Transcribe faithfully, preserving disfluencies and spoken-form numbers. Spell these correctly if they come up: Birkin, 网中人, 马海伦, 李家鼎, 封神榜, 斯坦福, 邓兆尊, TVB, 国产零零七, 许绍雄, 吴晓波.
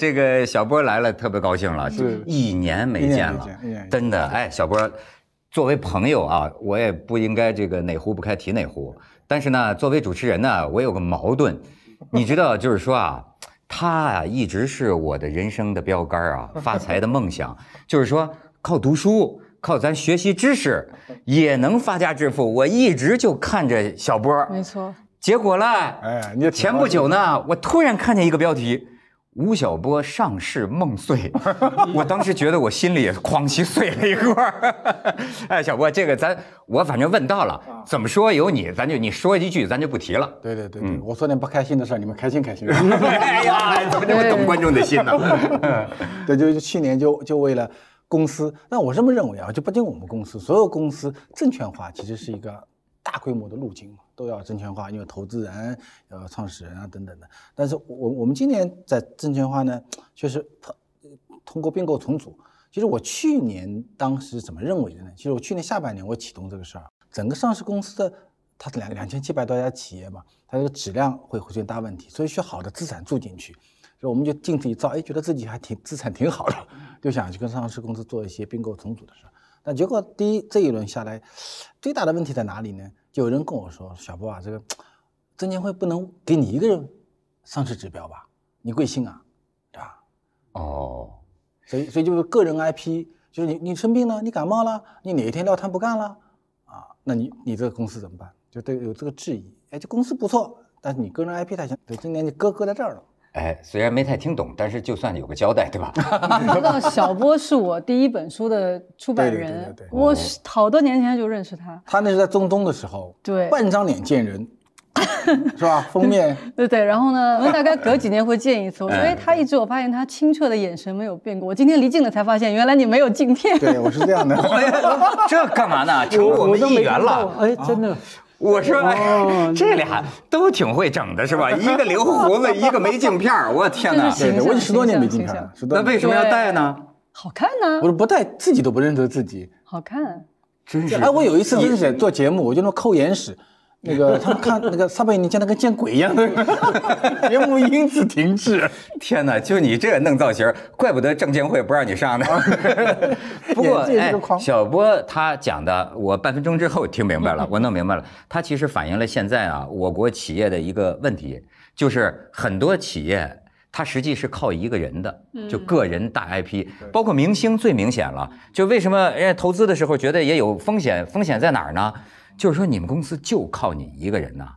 这个小波来了，特别高兴了，是一年没见了，真的。哎，小波，作为朋友啊，我也不应该这个哪壶不开提哪壶。但是呢，作为主持人呢，我有个矛盾，你知道，就是说啊，他啊一直是我的人生的标杆啊，发财的梦想，就是说靠读书。 靠咱学习知识也能发家致富，我一直就看着小波，没错。结果呢，哎，你前不久呢，我突然看见一个标题：吴晓波上市梦碎。我当时觉得我心里哐叽碎了一块。哎，小波，这个咱我反正问到了，怎么说有你，咱就你说一句，咱就不提了。对对对，嗯，我说点不开心的事儿，你们开心开心。哎呀，怎么这么懂观众的心呢？对，就去年就就为了。 公司，那我这么认为啊，就不仅我们公司，所有公司证券化其实是一个大规模的路径嘛，都要证券化，因为投资人、呃创始人啊等等的。但是我我们今年在证券化呢，确实通过并购重组。其实我去年当时怎么认为的呢？其实我去年下半年我启动这个事儿，整个上市公司的它两两千七百多家企业嘛，它这个质量会出现大问题，所以需要好的资产注进去。 所以我们就进去一造，哎，觉得自己还挺资产挺好的，就想去跟上市公司做一些并购重组的事。但结果第一这一轮下来，最大的问题在哪里呢？就有人跟我说：“小波啊，这个证监会不能给你一个人上市指标吧？你贵姓啊？对吧？”哦，所以所以就是个人 I P， 就是你你生病了，你感冒了，你哪一天撂摊不干了啊？那你你这个公司怎么办？就对有这个质疑。哎，这公司不错，但是你个人 I P 太强，对，今年就搁搁在这儿了。 哎，虽然没太听懂，但是就算有个交代，对吧？你知道小波是我第一本书的出版人，对对对对我好多年前就认识他。他那是在中东的时候，对，半张脸见人，是吧？封面，对对。然后呢，我大概隔几年会见一次。我说，哎，他一直我发现他清澈的眼神没有变过。我今天离近了才发现，原来你没有镜片。对，我是这样的。这干嘛呢？成我们一员了。哎，真的。啊 我说，哎，这俩都挺会整的，是吧？一个留胡子，一个没镜片儿，我天哪！对对，我已经十多年没镜片了，那为什么要戴呢？好看呢？我说不戴自己都不认得自己，好看，真是。哎，我有一次真是做节目，我就那抠眼屎，那个他们看那个撒贝宁见他跟见鬼一样的，节目因此停滞。天哪，就你这弄造型，怪不得证监会不让你上呢。不过，哎，小波他讲的，我半分钟之后听明白了，我弄明白了。他其实反映了现在啊，我国企业的一个问题，就是很多企业它实际是靠一个人的，就个人大 I P，、嗯、包括明星最明显了。就为什么人家投资的时候觉得也有风险？风险在哪儿呢？就是说你们公司就靠你一个人呐、啊。